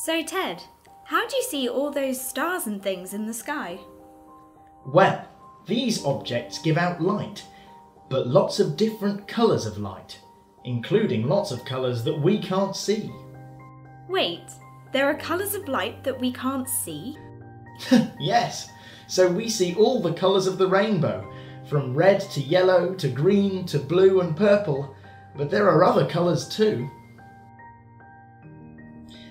So Ted, how do you see all those stars and things in the sky? Well, these objects give out light, but lots of different colours of light, including lots of colours that we can't see. Wait, there are colours of light that we can't see? Yes, so we see all the colours of the rainbow, from red to yellow to green to blue and purple, but there are other colours too.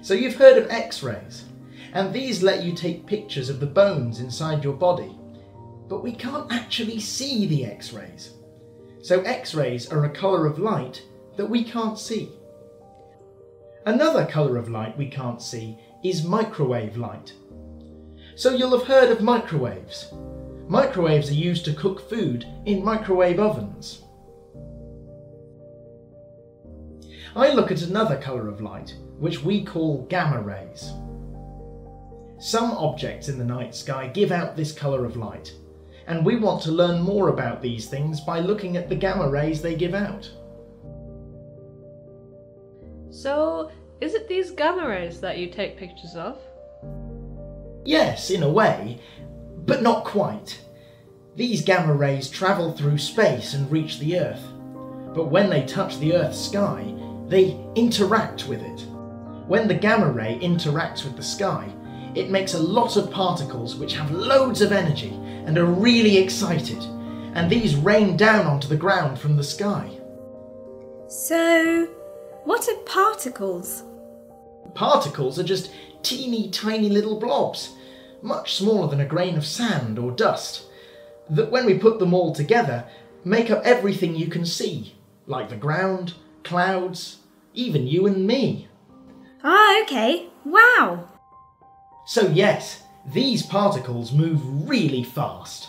So you've heard of X-rays, and these let you take pictures of the bones inside your body. But we can't actually see the X-rays. So X-rays are a colour of light that we can't see. Another colour of light we can't see is microwave light. So you'll have heard of microwaves. Microwaves are used to cook food in microwave ovens. I look at another colour of light, which we call gamma rays. Some objects in the night sky give out this colour of light, and we want to learn more about these things by looking at the gamma rays they give out. So, is it these gamma rays that you take pictures of? Yes, in a way, but not quite. These gamma rays travel through space and reach the Earth, but when they touch the Earth's sky, they interact with it. When the gamma ray interacts with the sky, it makes a lot of particles which have loads of energy and are really excited, and these rain down onto the ground from the sky. So, what are particles? Particles are just teeny tiny little blobs, much smaller than a grain of sand or dust, that when we put them all together make up everything you can see, like the ground, clouds, even you and me. Ah, okay. Wow! So yes, these particles move really fast.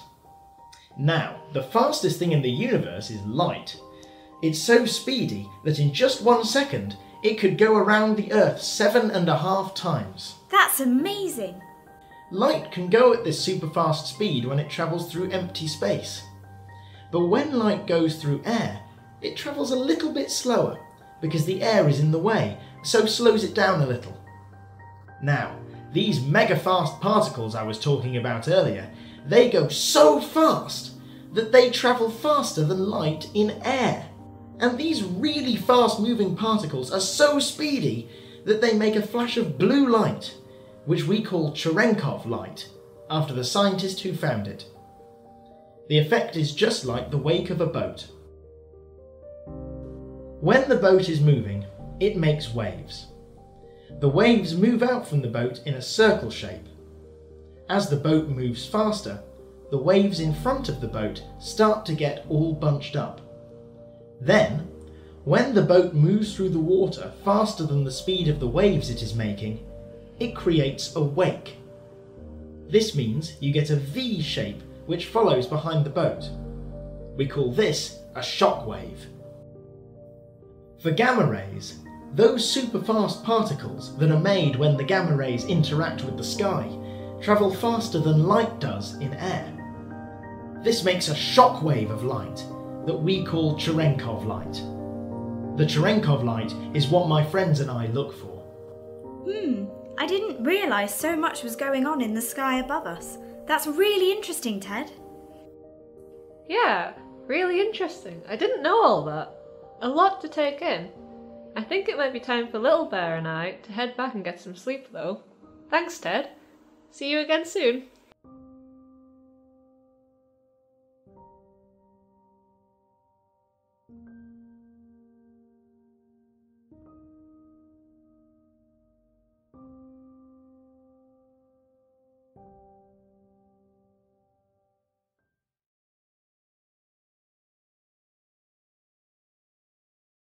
Now, the fastest thing in the universe is light. It's so speedy that in just 1 second, it could go around the Earth 7.5 times. That's amazing! Light can go at this super fast speed when it travels through empty space. But when light goes through air, it travels a little bit slower, because the air is in the way, so slows it down a little. Now, these mega-fast particles I was talking about earlier, they go so fast that they travel faster than light in air. And these really fast-moving particles are so speedy that they make a flash of blue light, which we call Cherenkov light, after the scientist who found it. The effect is just like the wake of a boat. When the boat is moving, it makes waves. The waves move out from the boat in a circle shape. As the boat moves faster, the waves in front of the boat start to get all bunched up. Then, when the boat moves through the water faster than the speed of the waves it is making, it creates a wake. This means you get a V shape which follows behind the boat. We call this a shock wave. For gamma rays, those super-fast particles that are made when the gamma rays interact with the sky travel faster than light does in air. This makes a shock wave of light that we call Cherenkov light. The Cherenkov light is what my friends and I look for. I didn't realise so much was going on in the sky above us. That's really interesting, Ted. Yeah, really interesting. I didn't know all that. A lot to take in. I think it might be time for Little Bear and I to head back and get some sleep though. Thanks, Ted. See you again soon.